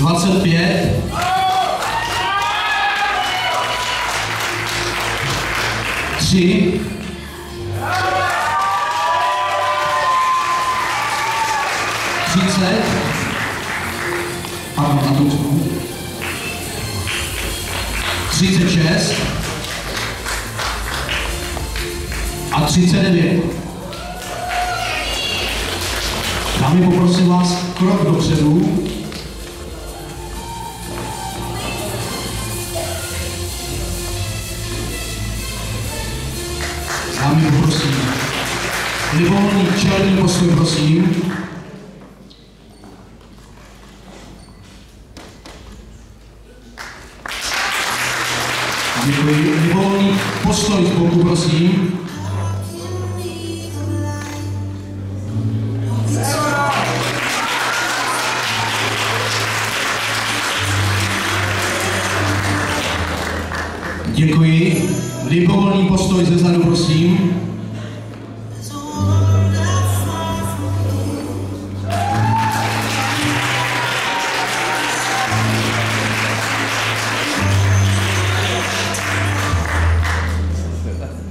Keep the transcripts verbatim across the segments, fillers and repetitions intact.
dvacet pět. Tři. Třicet. Pardon, na tu. Třicet šest. A třicet devět. Dámy, poprosím vás krok dopředu. Dámy, poprosím. Libovolný čelný postoj, prosím. Děkuji. Libovolný postoj z boku, prosím. Děkuji. Libovolný postoj ze zadu, prosím.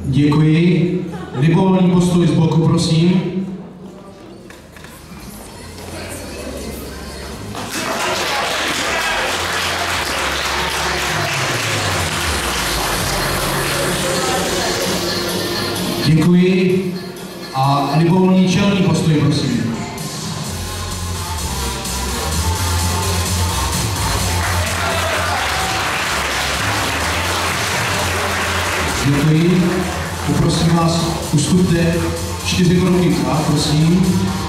Děkuji. Libovolný postoj z boku, prosím. Děkuji a libovolný čelný postoj, prosím. Děkuji. Poprosím vás, uskupte čtyři koruny, prosím.